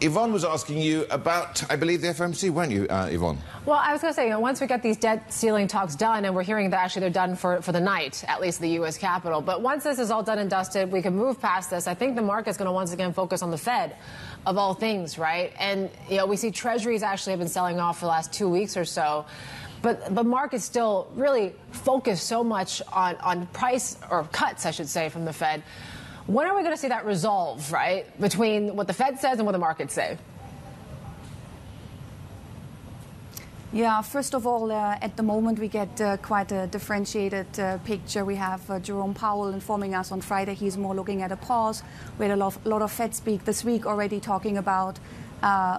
Yvonne was asking you about, I believe, the FOMC, weren't you, Yvonne? Well, I was going to say, you know, once we get these debt ceiling talks done, and we're hearing that actually they're done for the night, at least the U.S. Capitol. But once this is all done and dusted, we can move past this. I think the market's going to once again focus on the Fed, of all things, right? And, you know, we see Treasuries actually have been selling off for the last 2 weeks or so. But markets still really focus so much on price, or cuts, I should say, from the Fed. When are we going to see that resolve, right, between what the Fed says and what the markets say? Yeah, first of all, at the moment we get quite a differentiated picture. We have Jerome Powell informing us on Friday he's more looking at a pause. We had a lot of Fed speak this week already talking about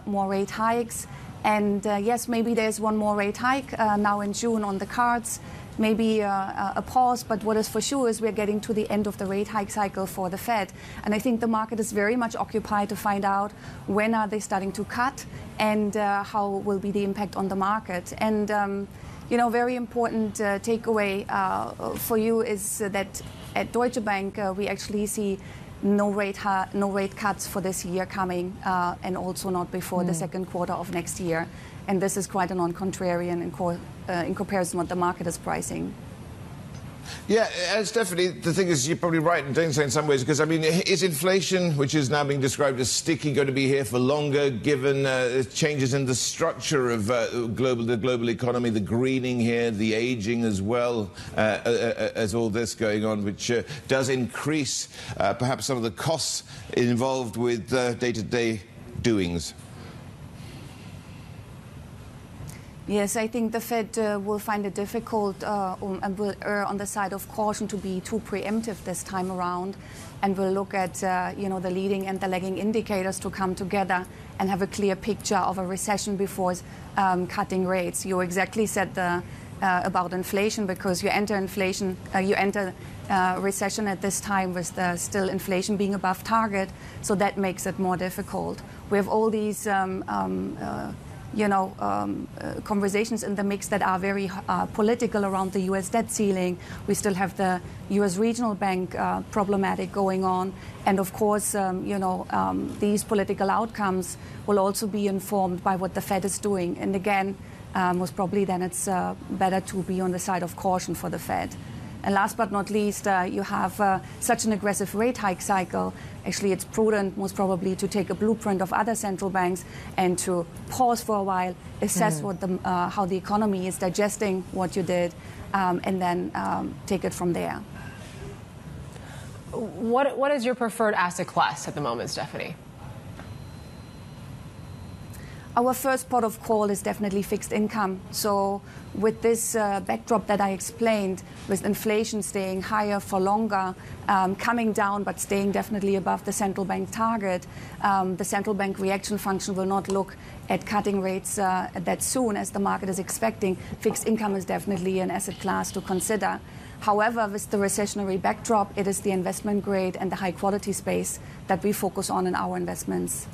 more rate hikes. And yes, maybe there's one more rate hike now in June on the cards. Maybe a pause, but what is for sure is we're getting to the end of the rate hike cycle for the Fed. And I think the market is very much occupied to find out when are they starting to cut and how will be the impact on the market. And, you know, very important takeaway for you is that at Deutsche Bank, we actually see no rate cuts for this year coming and also not before the second quarter of next year. And this is quite a non-contrarian in comparison with what the market is pricing. Yeah, it's definitely, the thing is, you're probably right in doing so in some ways, because, I mean, is inflation, which is now being described as sticky, going to be here for longer, given changes in the structure of the global economy, the greening here, the aging as well, as all this going on, which does increase perhaps some of the costs involved with day-to-day doings? Yes, I think the Fed will find it difficult and will err on the side of caution to be too preemptive this time around, and will look at you know, the leading and the lagging indicators to come together and have a clear picture of a recession before cutting rates. You exactly said about inflation, because you enter recession at this time with still inflation being above target, so that makes it more difficult. We have all these you know, conversations in the mix that are very political around the U.S. debt ceiling. We still have the U.S. regional bank problematic going on. And of course, you know, these political outcomes will also be informed by what the Fed is doing. And again, most probably then it's better to be on the side of caution for the Fed. And last but not least, you have such an aggressive rate hike cycle. Actually, it's prudent, most probably, to take a blueprint of other central banks and to pause for a while, assess how the economy is digesting what you did, and then take it from there. What is your preferred asset class at the moment, Stephanie? Our first port of call is definitely fixed income. So with this backdrop that I explained, with inflation staying higher for longer, coming down but staying definitely above the central bank target, the central bank reaction function will not look at cutting rates that soon as the market is expecting. Fixed income is definitely an asset class to consider. However, with the recessionary backdrop, it is the investment grade and the high quality space that we focus on in our investments.